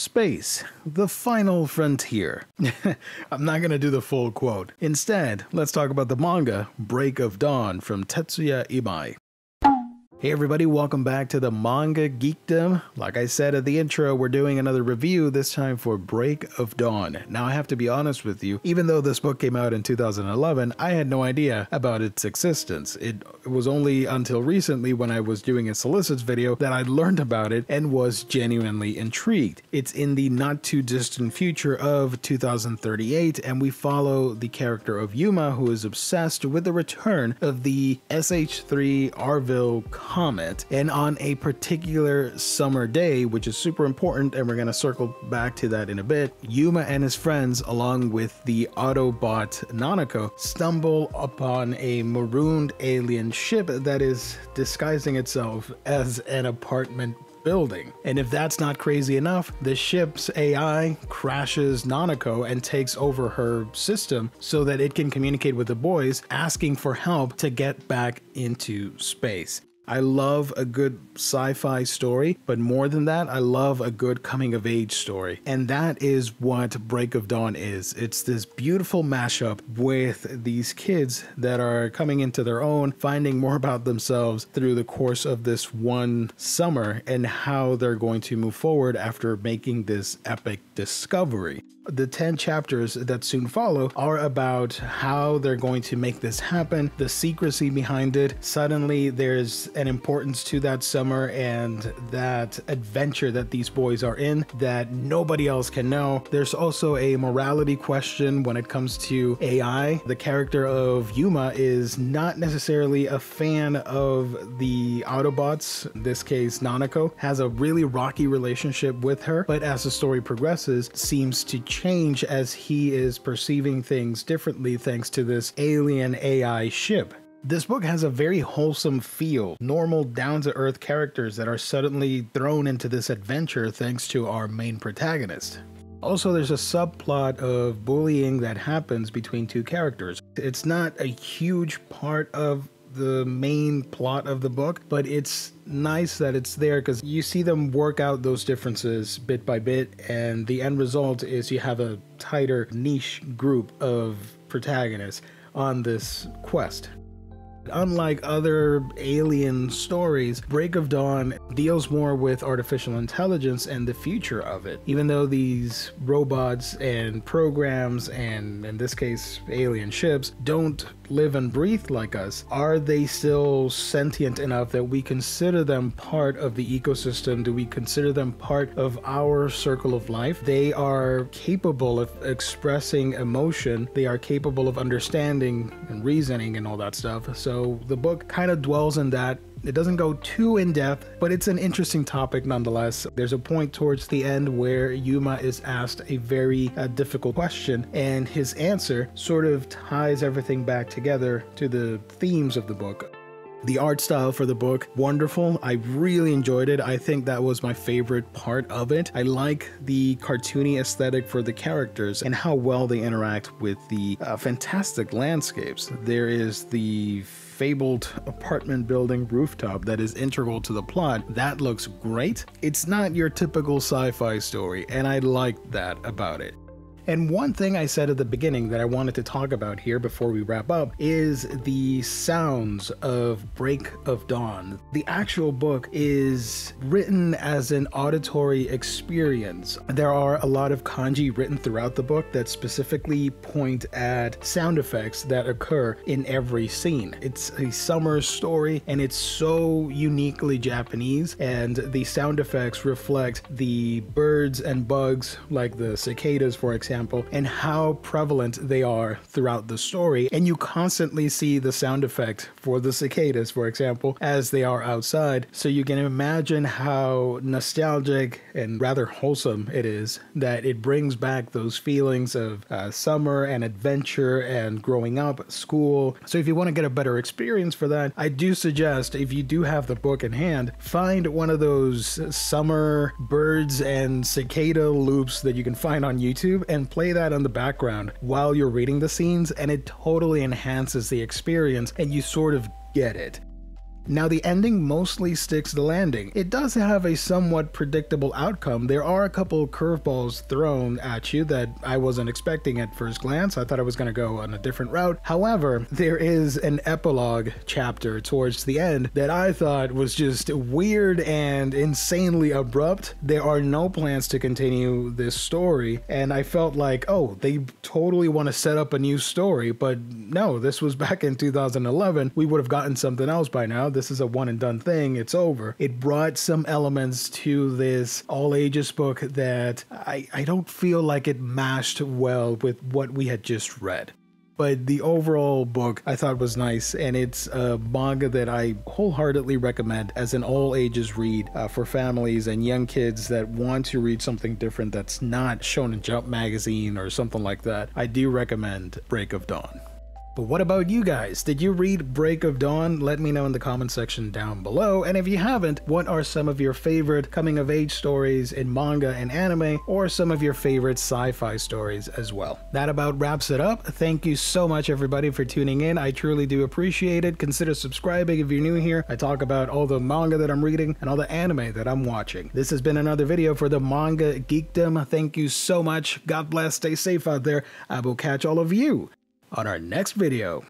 Space, the final frontier. I'm not going to do the full quote. Instead, let's talk about the manga Break of Dawn from Tetsuya Imai. Hey everybody, welcome back to the Manga Geekdom. Like I said at the intro, we're doing another review, this time for Break of Dawn. Now I have to be honest with you, even though this book came out in 2011, I had no idea about its existence. It was only until recently when I was doing a solicits video that I learned about it and was genuinely intrigued. It's in the not too distant future of 2038, and we follow the character of Yuma, who is obsessed with the return of the SH3 Arville Comet, and on a particular summer day, which is super important, and we're going to circle back to that in a bit, Yuma and his friends, along with the Autobot Nanako, stumble upon a marooned alien ship that is disguising itself as an apartment building. And if that's not crazy enough, the ship's AI crashes Nanako and takes over her system so that it can communicate with the boys, asking for help to get back into space. I love a good sci-fi story, but more than that, I love a good coming-of-age story. And that is what Break of Dawn is. It's this beautiful mashup with these kids that are coming into their own, finding more about themselves through the course of this one summer and how they're going to move forward after making this epic discovery. The 10 chapters that soon follow are about how they're going to make this happen, the secrecy behind it. Suddenly there's an importance to that summer and that adventure that these boys are in that nobody else can know. There's also a morality question when it comes to AI. The character of Yuma is not necessarily a fan of the Autobots, in this case Nanako, has a really rocky relationship with her, but as the story progresses, seems to change as he is perceiving things differently thanks to this alien AI ship. This book has a very wholesome feel, normal down-to-earth characters that are suddenly thrown into this adventure thanks to our main protagonist. Also, there's a subplot of bullying that happens between two characters. It's not a huge part of the main plot of the book, but it's nice that it's there because you see them work out those differences bit by bit, and the end result is you have a tighter niche group of protagonists on this quest. Unlike other alien stories, Break of Dawn deals more with artificial intelligence and the future of it. Even though these robots and programs and, in this case, alien ships, don't live and breathe like us, are they still sentient enough that we consider them part of the ecosystem? Do we consider them part of our circle of life? They are capable of expressing emotion. They are capable of understanding and reasoning and all that stuff. So the book kind of dwells in that. It doesn't go too in-depth, but it's an interesting topic nonetheless. There's a point towards the end where Yuma is asked a very difficult question, and his answer sort of ties everything back together to the themes of the book. The art style for the book, wonderful. I really enjoyed it. I think that was my favorite part of it. I like the cartoony aesthetic for the characters and how well they interact with the fantastic landscapes. There is the fabled apartment building rooftop that is integral to the plot. That looks great. It's not your typical sci-fi story, and I liked that about it. And one thing I said at the beginning that I wanted to talk about here before we wrap up is the sounds of Break of Dawn. The actual book is written as an auditory experience. There are a lot of kanji written throughout the book that specifically point at sound effects that occur in every scene. It's a summer story, and it's so uniquely Japanese, and the sound effects reflect the birds and bugs, like the cicadas, for example, and how prevalent they are throughout the story. And you constantly see the sound effect for the cicadas, for example, as they are outside. So you can imagine how nostalgic and rather wholesome it is, that it brings back those feelings of summer and adventure and growing up, school. So if you want to get a better experience for that, I do suggest, if you do have the book in hand, find one of those summer birds and cicada loops that you can find on YouTube and play that on the background while you're reading the scenes, and it totally enhances the experience and you sort of get it. Now the ending mostly sticks the landing. It does have a somewhat predictable outcome. There are a couple curveballs thrown at you that I wasn't expecting at first glance. I thought I was going to go on a different route. However, there is an epilogue chapter towards the end that I thought was just weird and insanely abrupt. There are no plans to continue this story, and I felt like, oh, they totally want to set up a new story, but no, this was back in 2011. We would have gotten something else by now. This is a one and done thing. It's over. It brought some elements to this all ages book that I don't feel like it mashed well with what we had just read. But the overall book I thought was nice, and it's a manga that I wholeheartedly recommend as an all ages read for families and young kids that want to read something different that's not Shonen Jump magazine or something like that. I do recommend Break of Dawn. But what about you guys? Did you read Break of Dawn? Let me know in the comment section down below. And if you haven't, what are some of your favorite coming-of-age stories in manga and anime, or some of your favorite sci-fi stories as well? That about wraps it up. Thank you so much, everybody, for tuning in. I truly do appreciate it. Consider subscribing if you're new here. I talk about all the manga that I'm reading and all the anime that I'm watching. This has been another video for the Manga Geekdom. Thank you so much. God bless. Stay safe out there. I will catch all of you on our next video.